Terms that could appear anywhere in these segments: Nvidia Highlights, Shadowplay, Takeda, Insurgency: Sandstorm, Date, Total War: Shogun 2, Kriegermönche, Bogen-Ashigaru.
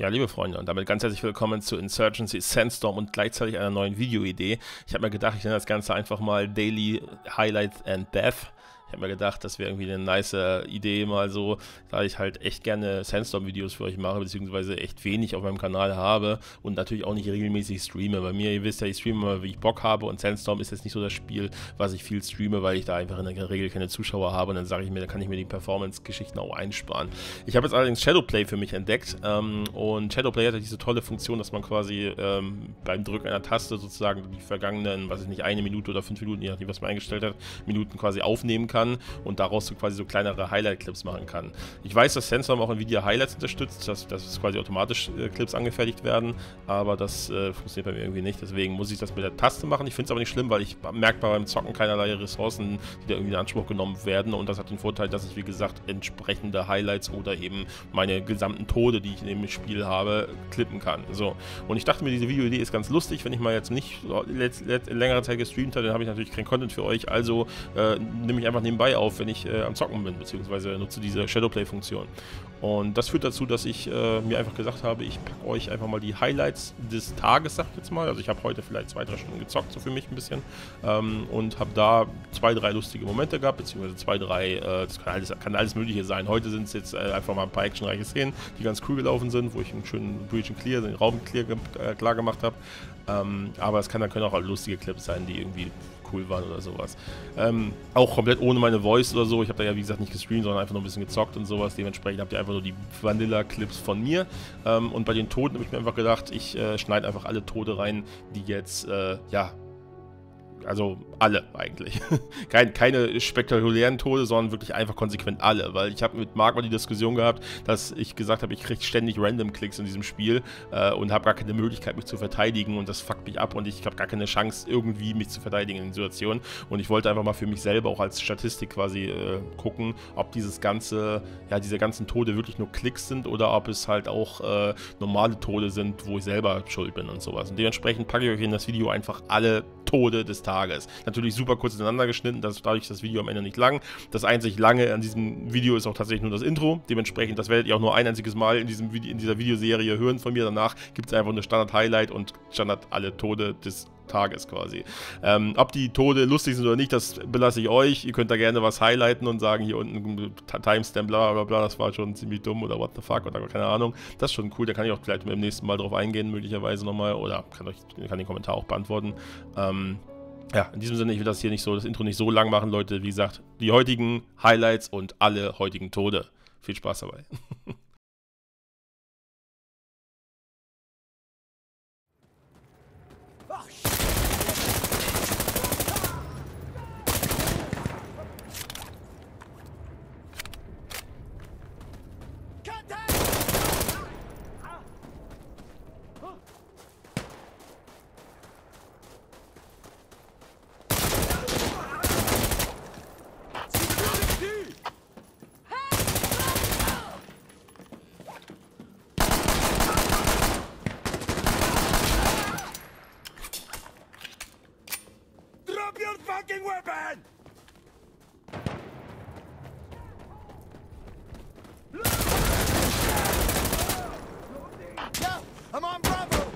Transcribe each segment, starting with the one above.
Ja, liebe Freunde, und damit ganz herzlich willkommen zu Insurgency Sandstorm und gleichzeitig einer neuen Videoidee. Ich habe mir gedacht, ich nenne das Ganze einfach mal Daily Highlights and Death. Ich habe mir gedacht, das wäre irgendwie eine nice Idee mal so, da ich halt echt gerne Sandstorm-Videos für euch mache, beziehungsweise echt wenig auf meinem Kanal habe und natürlich auch nicht regelmäßig streame. Bei mir, ihr wisst ja, ich streame immer, wie ich Bock habe, und Sandstorm ist jetzt nicht so das Spiel, was ich viel streame, weil ich da einfach in der Regel keine Zuschauer habe und dann sage ich mir, da kann ich mir die Performance-Geschichten auch einsparen. Ich habe jetzt allerdings Shadowplay für mich entdeckt und Shadowplay hat ja diese tolle Funktion, dass man quasi beim Drücken einer Taste sozusagen die vergangenen, was ich nicht, 1 Minute oder 5 Minuten, je nachdem, was man eingestellt hat, Minuten quasi aufnehmen kann und daraus so quasi so kleinere Highlight-Clips machen kann. Ich weiß, dass Sandstorm auch Nvidia Highlights unterstützt, dass quasi automatisch Clips angefertigt werden, aber das funktioniert bei mir irgendwie nicht, deswegen muss ich das mit der Taste machen. Ich finde es aber nicht schlimm, weil ich merke beim Zocken keinerlei Ressourcen, die da irgendwie in Anspruch genommen werden, und das hat den Vorteil, dass ich, wie gesagt, entsprechende Highlights oder eben meine gesamten Tode, die ich in dem Spiel habe, klippen kann. So. Und ich dachte mir, diese Videoidee ist ganz lustig. Wenn ich mal jetzt nicht längere Zeit gestreamt habe, dann habe ich natürlich keinen Content für euch, also nehme ich einfach nebenbei auf, wenn ich am Zocken bin, beziehungsweise nutze diese Shadowplay-Funktion. Und das führt dazu, dass ich mir einfach gesagt habe, ich packe euch einfach mal die Highlights des Tages, sag ich jetzt mal. Also ich habe heute vielleicht 2-3 Stunden gezockt, so für mich ein bisschen, und habe da 2-3 lustige Momente gehabt, beziehungsweise 2-3, das kann alles Mögliche sein. Heute sind es jetzt einfach mal ein paar actionreiche Szenen, die ganz cool gelaufen sind, wo ich einen schönen Breach and Clear, den Raum klar gemacht habe. Aber es können auch lustige Clips sein, die irgendwie cool waren oder sowas. Auch komplett ohne meine Voice oder so. Ich habe da ja, wie gesagt, nicht gestreamt, sondern einfach nur ein bisschen gezockt und sowas. Dementsprechend habt ihr einfach nur die Vanilla-Clips von mir. Und bei den Toten habe ich mir einfach gedacht, ich schneide einfach alle Tote rein, die jetzt, ja, also alle eigentlich. Keine spektakulären Tode, sondern wirklich einfach konsequent alle, weil ich habe mit Marc mal die Diskussion gehabt, dass ich gesagt habe, ich kriege ständig Random-Klicks in diesem Spiel und habe gar keine Möglichkeit, mich zu verteidigen, und das fuckt mich ab und ich habe gar keine Chance, irgendwie mich zu verteidigen in den Situationen, und ich wollte einfach mal für mich selber auch als Statistik quasi gucken, ob diese ganzen Tode wirklich nur Klicks sind oder ob es halt auch normale Tode sind, wo ich selber schuld bin und sowas. Und dementsprechend packe ich euch in das Video einfach alle Tode des Tages. Natürlich super kurz ineinander geschnitten, dadurch ist das Video am Ende nicht lang. Das einzig lange an diesem Video ist auch tatsächlich nur das Intro. Dementsprechend, das werdet ihr auch nur ein einziges Mal in dieser Videoserie hören von mir. Danach gibt es einfach eine Standard-Highlight und Standard alle Tode des Tages quasi. Ob die Tode lustig sind oder nicht, das belasse ich euch. Ihr könnt da gerne was highlighten und sagen, hier unten Timestamp, bla bla bla, das war schon ziemlich dumm oder what the fuck oder keine Ahnung. Das ist schon cool, da kann ich auch vielleicht beim nächsten Mal drauf eingehen, möglicherweise nochmal, oder kann den Kommentar auch beantworten. Ja, in diesem Sinne, ich will das Intro nicht so lang machen, Leute. Wie gesagt, die heutigen Highlights und alle heutigen Tode. Viel Spaß dabei. I'm on Bravo!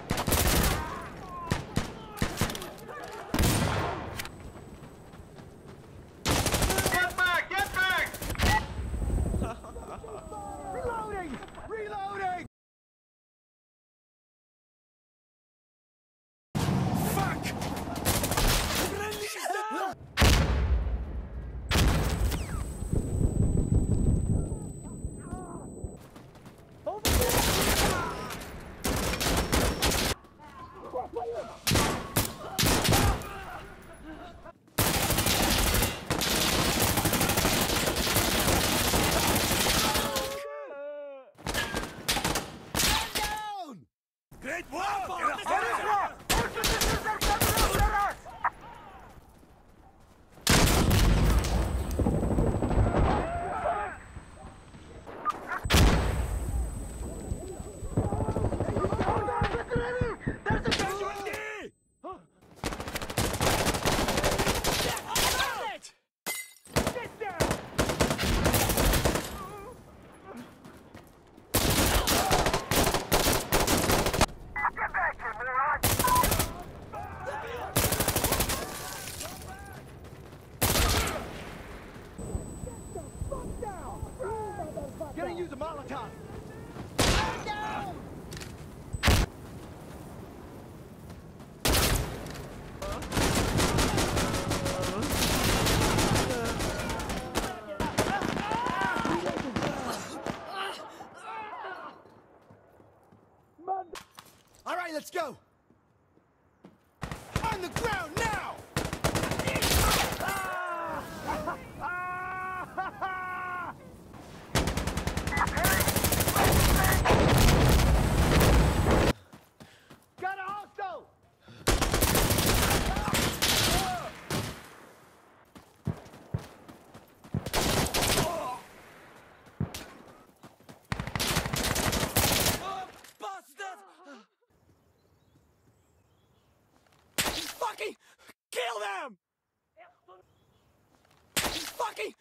All right, let's go. On the ground now. Got a hostile. Kill them! Fucking